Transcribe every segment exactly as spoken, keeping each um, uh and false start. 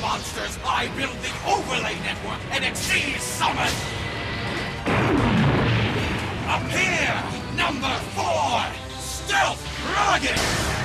monsters, I build the overlay network and it sees summon! Appear! Number four! Stealth Kragen!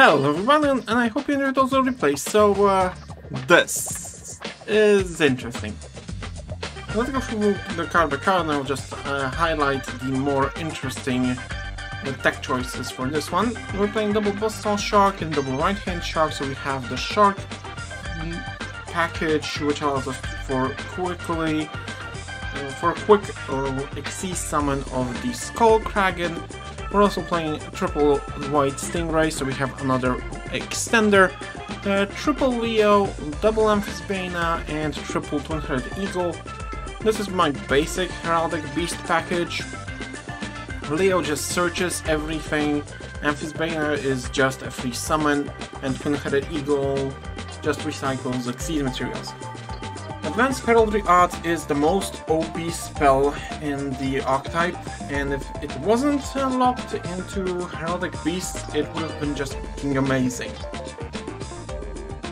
Hello everyone, and I hope you enjoyed those replays. So, uh, this is interesting. Let's go through the card by card, and I'll just uh, highlight the more interesting uh, tech choices for this one. We're playing double Bustle Shark and double Right Hand Shark, so we have the Shark package, which allows us for quickly uh, for a quick uh, X C summon of the Skull Kragen. We're also playing triple White Stingray, so we have another extender, uh, triple Leo, double Amphisbaena, and triple Twin-Headed Eagle. This is my basic Heraldic Beast package. Leo just searches everything, Amphisbaena is just a free summon, and Twin-Headed Eagle just recycles Exceed materials. Advanced Heraldry Art is the most O P spell in the archetype, and if it wasn't locked into Heraldic Beast, it would have been just fucking amazing.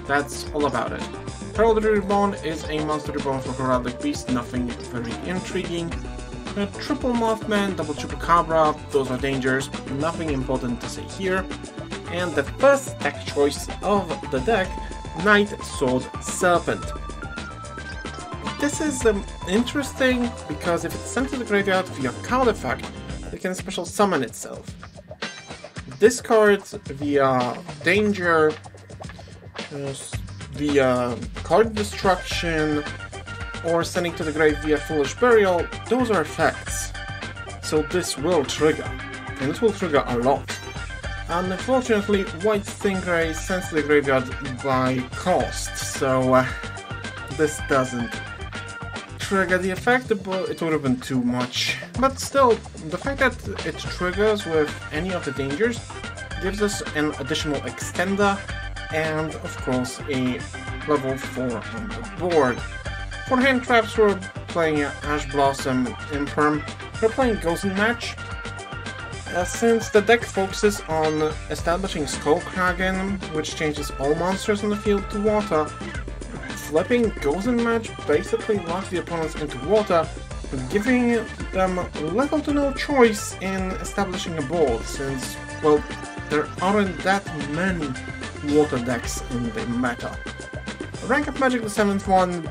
That's all about it. Heraldry Reborn is a monster reborn for Heraldic Beast, nothing very intriguing. A triple Mothman, double Chupacabra, those are dangers, nothing important to say here. And the first deck choice of the deck, Night Sword Serpent. This is um, interesting, because if it's sent to the graveyard via card effect, it can special summon itself. Discard via danger, uh, via card destruction, or sending to the grave via foolish burial, those are effects. So this will trigger, and it will trigger a lot. Unfortunately, White Stingray sends to the graveyard by cost, so uh, this doesn't trigger the effect, but it would have been too much. But still, the fact that it triggers with any of the dangers gives us an additional extender, and of course a level four on the board. For hand traps, we're playing Ash Blossom Imperm. We're playing Golden Match. Uh, since the deck focuses on establishing Skull Kragen, which changes all monsters on the field to water, flipping Golden Match basically locks the opponents into water, giving them little to no choice in establishing a board, since, well, there aren't that many water decks in the meta. Rank Up Magic, the seventh one,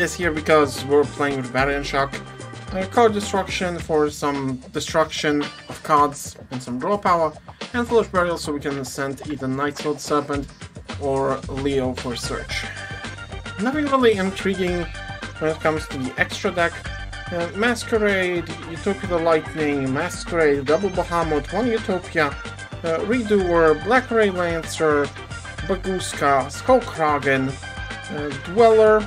is here because we're playing with Varian Shock. Uh, card destruction for some destruction of cards and some draw power, and Foolish Burial so we can send either Night Sword Serpent or Leo for search. Nothing really intriguing when it comes to the extra deck. Uh, Masquerade, Utopia the Lightning, Masquerade, double Bahamut, one Utopia, uh, Redoer, Black Ray Lancer, Baguska, Skull Kragen, uh, Dweller,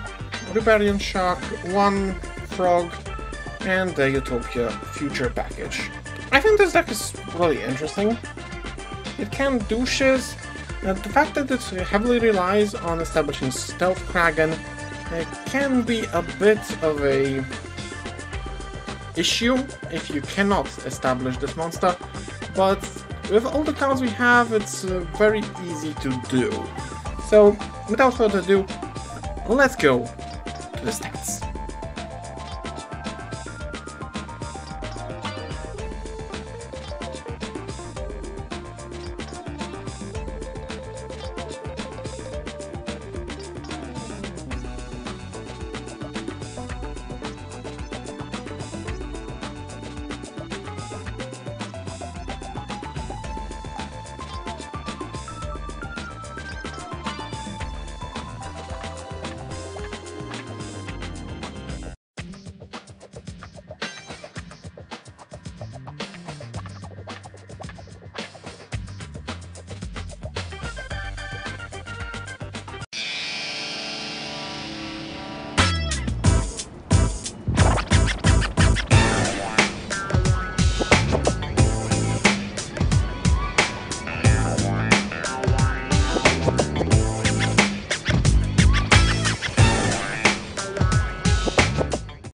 Rebellion Shock, one Frog, and the Utopia Future package. I think this deck is really interesting. It can do shiz. Uh, the fact that it heavily relies on establishing Stealth Kragen uh, can be a bit of a issue if you cannot establish this monster, but with all the cards we have, it's uh, very easy to do. So, without further ado, let's go to the stats.